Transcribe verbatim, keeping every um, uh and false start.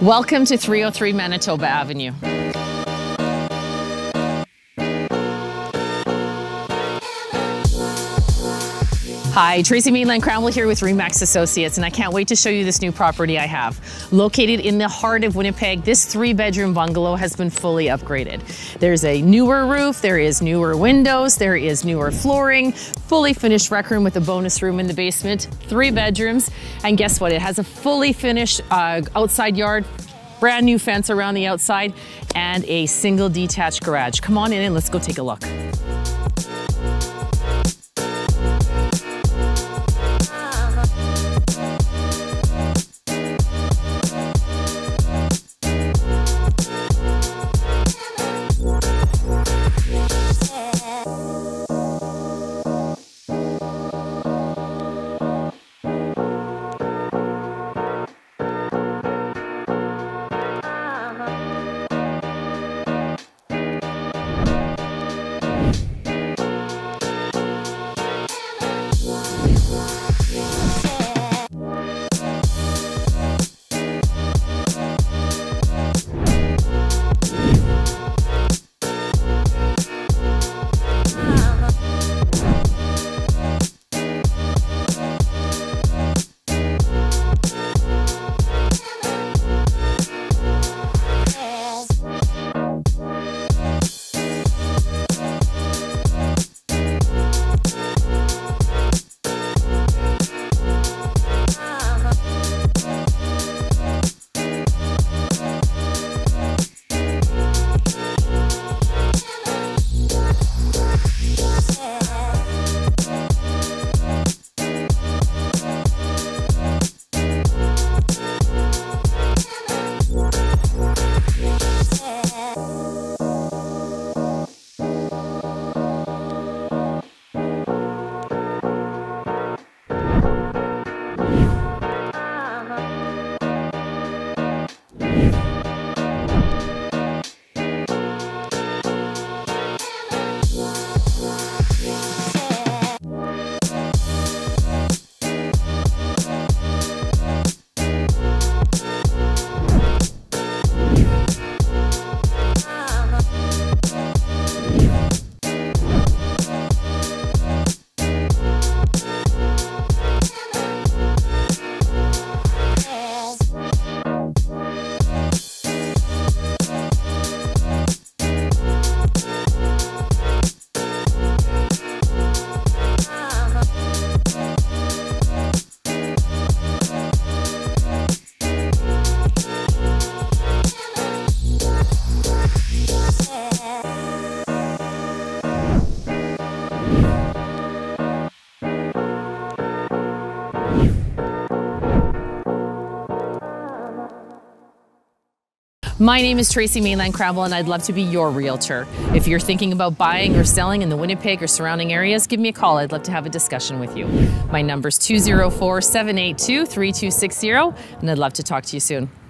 Welcome to three oh three Manitoba Avenue. Hi, Tracy Mainland Kramble here with RE/MAX Associates, and I can't wait to show you this new property I have. Located in the heart of Winnipeg, this three-bedroom bungalow has been fully upgraded. There's a newer roof, there is newer windows, there is newer flooring, fully finished rec room with a bonus room in the basement, three bedrooms, and guess what? It has a fully finished uh, outside yard, brand new fence around the outside, and a single detached garage. Come on in and let's go take a look. My name is Tracy Mainland Kramble, and I'd love to be your realtor. If you're thinking about buying or selling in the Winnipeg or surrounding areas, give me a call. I'd love to have a discussion with you. My number's two oh four, seven eight two, three two six zero, and I'd love to talk to you soon.